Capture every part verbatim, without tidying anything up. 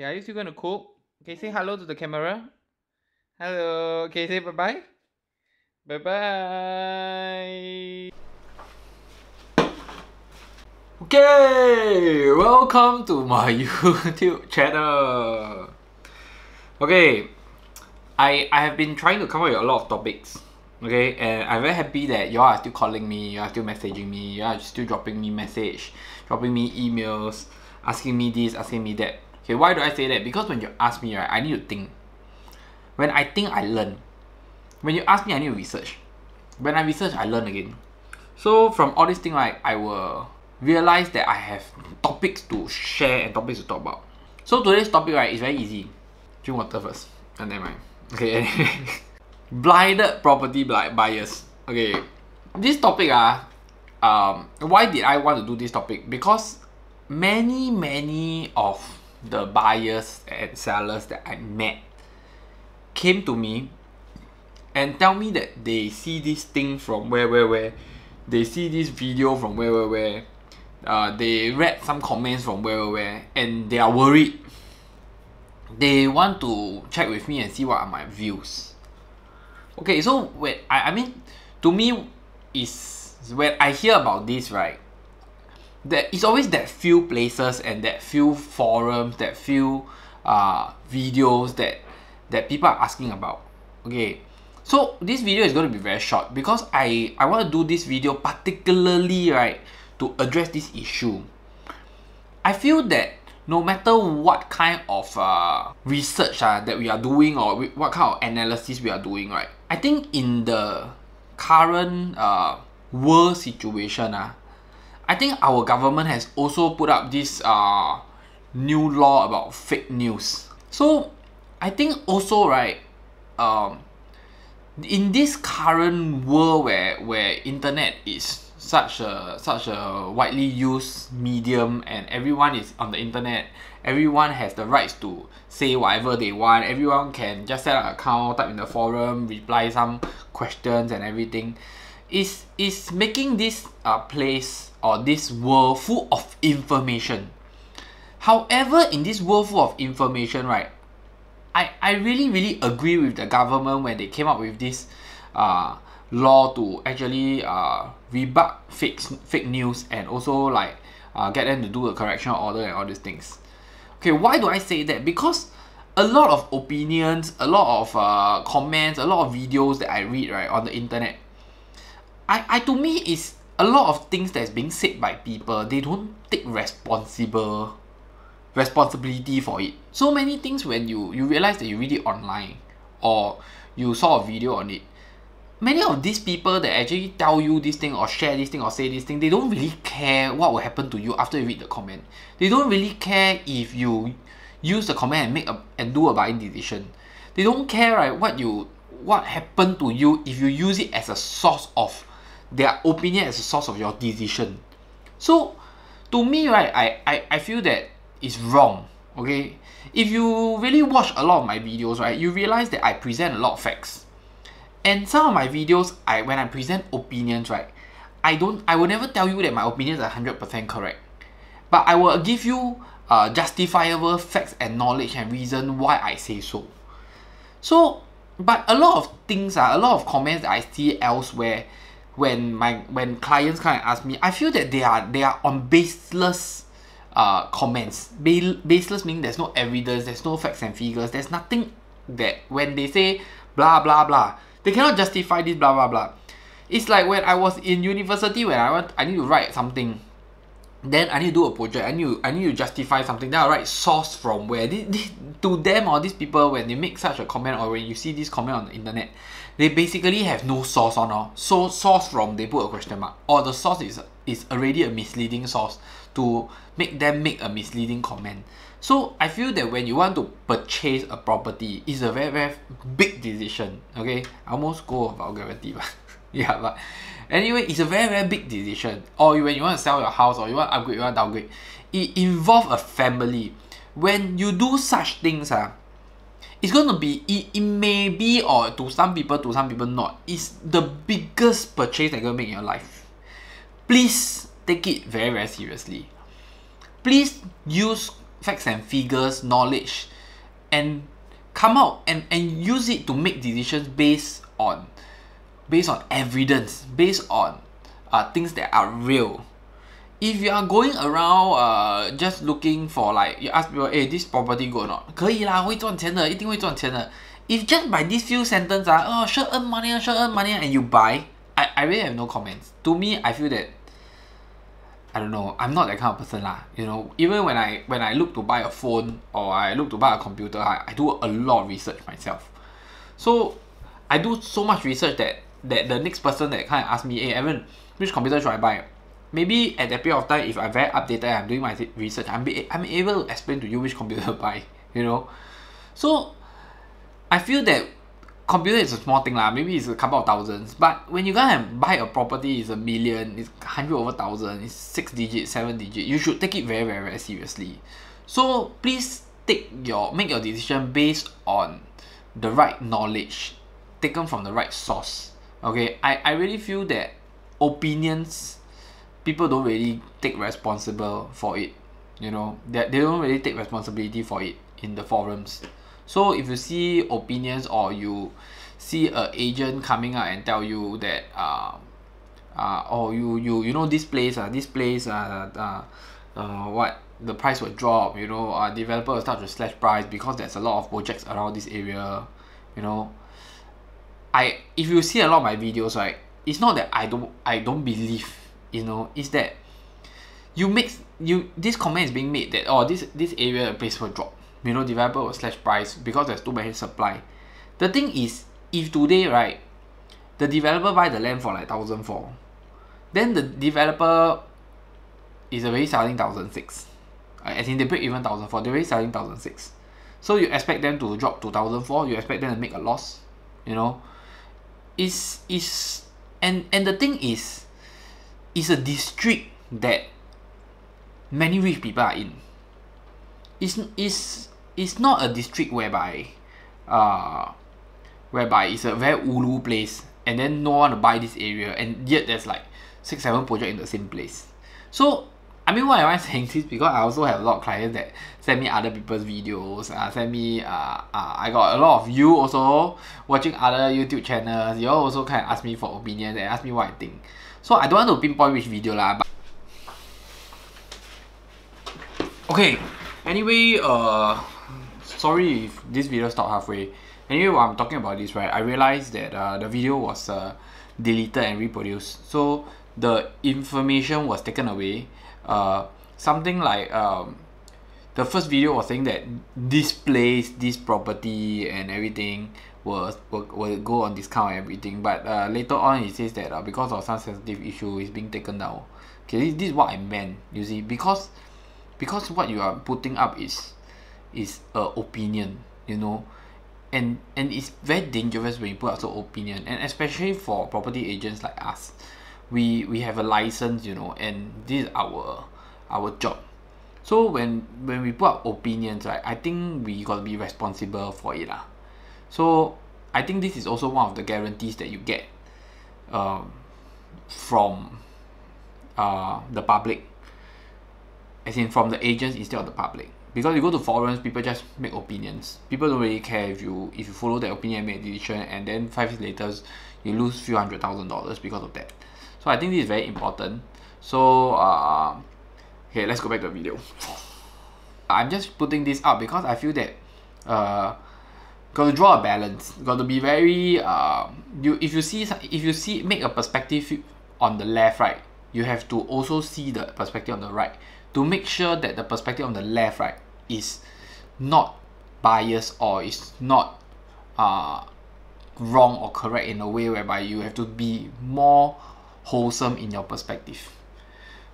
Okay, are you still going to cook? Okay, say hello to the camera. Hello. Okay, say bye-bye. Bye-bye. Okay, welcome to my YouTube channel. Okay, I, I have been trying to come up with a lot of topics. Okay, and I'm very happy that y'all are still calling me, y'all are still messaging me, y'all are still dropping me message, dropping me emails, asking me this, asking me that. Okay, why do I say that? Because when you ask me, right, I need to think. When I think, I learn. When you ask me, I need to research. When I research, I learn again. So from all these things, like, I will realize that I have topics to share and topics to talk about. So today's topic, right, is very easy. Drink water first. And never mind. Okay, anyway. Blinded property buyers. Okay, this topic, uh, um, why did I want to do this topic? Because many, many of the buyers and sellers that I met came to me and tell me that they see this thing from where, where, where. They see this video from where, where, where. Uh, they read some comments from where, where, where. And they are worried. They want to check with me and see what are my views. Okay, so when I, I mean, to me, is when I hear about this, right, that it's always that few places and that few forums, that few uh, videos that that people are asking about. Okay, so this video is going to be very short because I I want to do this video particularly, right, to address this issue. I feel that no matter what kind of uh, research uh, that we are doing or we, what kind of analysis we are doing, right, I think in the current uh, world situation, uh, I think our government has also put up this uh, new law about fake news. So I think also, right, um, in this current world where, where internet is such a such a widely used medium and everyone is on the internet, everyone has the rights to say whatever they want, everyone can just set up an account, type in the forum, reply some questions and everything, is is making this uh, place or this world full of information. However, in this world full of information, right, I, I really really agree with the government when they came up with this uh, law to actually uh, rebut fake, fake news and also like uh, get them to do a correction order and all these things. Okay, why do I say that? Because a lot of opinions, a lot of uh, comments, a lot of videos that I read, right, on the internet, I, I to me is a lot of things that's being said by people. They don't take responsible responsibility for it. So many things when you, you realize that you read it online or you saw a video on it, many of these people that actually tell you this thing or share this thing or say this thing, they don't really care what will happen to you after you read the comment. They don't really care if you use the comment and make a, and do a buying decision. They don't care, right, what you what happened to you if you use it as a source of their opinion, as a source of your decision. So to me, right, I, I, I feel that it's wrong. Okay, if you really watch a lot of my videos, right, you realize that I present a lot of facts. And some of my videos, I when I present opinions, right, I don't, I will never tell you that my opinions are one hundred percent correct. But I will give you uh, justifiable facts and knowledge and reason why I say so. So, but a lot of things, uh, a lot of comments that I see elsewhere, when my when clients kind of ask me, I feel that they are they are on baseless uh, comments. Bas baseless meaning there's no evidence, there's no facts and figures, there's nothing that when they say blah blah blah, they cannot justify this blah blah blah. It's like when I was in university, when I want I need to write something, then I need to do a project, I need to, I need to justify something, then I write source from where. They, they, to them or these people, when they make such a comment or when you see this comment on the internet, they basically have no source on all. So source from, they put a question mark, or the source is, is already a misleading source to make them make a misleading comment. So I feel that when you want to purchase a property, it's a very very big decision. Okay, I almost go about gravity, but yeah, but anyway, it's a very very big decision. Or when you want to sell your house, or you want to upgrade, you want to downgrade, it involves a family. When you do such things, uh, it's going to be, it, it may be, or to some people, to some people not, it's the biggest purchase that you're going to make in your life. Please take it very very seriously. Please use facts and figures, knowledge, and come out and, and use it to make decisions based on based on evidence, based on uh, things that are real. If you are going around uh, just looking for, like, you ask people, hey, this property good or not? 可以啦，会赚钱的，一定会赚钱的。If just by these few sentences, uh, oh, sure earn money, sure earn money, and you buy, I, I really have no comments. To me, I feel that, I don't know, I'm not that kind of person lah. You know, even when I, when I look to buy a phone or I look to buy a computer, I, I do a lot of research myself. So, I do so much research that, that the next person that kind of asks me, hey, Aaron, which computer should I buy? Maybe at that period of time, if I'm very updated and I'm doing my research, I'm, be, I'm able to explain to you which computer to buy, you know. So, I feel that computer is a small thing lah. Maybe it's a couple of thousands. But when you go and buy a property, it's a million, it's hundred over thousand, it's six digit, seven digit. You should take it very, very, very seriously. So, please take your, make your decision based on the right knowledge, taken from the right source. Okay, I, I really feel that opinions... people don't really take responsible for it, you know, that they don't really take responsibility for it in the forums. So if you see opinions or you see an agent coming out and tell you that, uh, uh, oh, you you you know this place, uh, this place, uh, uh, uh, what the price will drop, you know, uh, developer will start to slash price because there's a lot of projects around this area, you know. I if you see a lot of my videos, right, it's not that I don't I don't believe. You know, is that you make you this comment is being made that, oh, this this area price will drop, you know, developer will slash price because there's too much supply. The thing is, if today, right, the developer buy the land for like thousand four, then the developer is already selling thousand six. I think they break even thousand four, they're already selling thousand six. So you expect them to drop to thousand four, you expect them to make a loss, you know. Is is and and the thing is, it's a district that many rich people are in. It's, it's, it's not a district whereby uh, whereby it's a very ulu place and then no one to buy this area, and yet there's like six seven projects in the same place. So, I mean, why am I saying this? Because I also have a lot of clients that send me other people's videos, uh, send me, uh, uh, I got a lot of you also watching other YouTube channels. You all also kind of ask me for opinions and ask me what I think. So I don't want to pinpoint which video lah, but okay. Anyway, uh, sorry if this video stopped halfway. Anyway, while I'm talking about this, right, I realized that uh, the video was uh, deleted and reproduced. So the information was taken away. Uh, something like um, the first video was saying that this place, this property, and everything. Will, will go on discount and everything, but uh, later on it says that uh, because of some sensitive issue is being taken down. Okay, this, this is what I meant, you see, because because what you are putting up is is a uh, opinion, you know, and and it's very dangerous when you put out your opinion, and especially for property agents like us, we we have a license, you know, and this is our our job. So when when we put out opinions, right, I think we gotta be responsible for it lah. So I think this is also one of the guarantees that you get um, from uh, the public, as in from the agents instead of the public. Because you go to forums, people just make opinions. People don't really care if you if you follow that opinion and make a decision, and then five years later you lose few hundred thousand dollars because of that. So I think this is very important. So uh, okay, let's go back to the video. I'm just putting this up because I feel that. Uh, Got to draw a balance. Got to be very. Uh, you if you see if you see make a perspective on the left, right, you have to also see the perspective on the right to make sure that the perspective on the left, right, is not biased or is not uh, wrong or correct in a way whereby you have to be more wholesome in your perspective.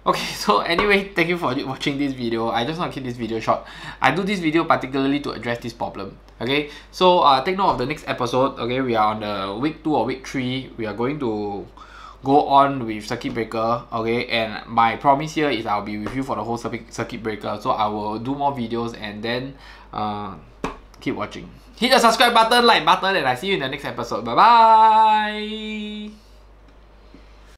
Okay, so anyway, thank you for watching this video. I just want to keep this video short. I do this video particularly to address this problem. Okay, so uh, take note of the next episode. Okay, we are on the week two or week three. We are going to go on with circuit breaker. Okay, and my promise here is I'll be with you for the whole circuit breaker. So I will do more videos, and then uh, keep watching. Hit the subscribe button, like button, and I see you in the next episode. Bye bye.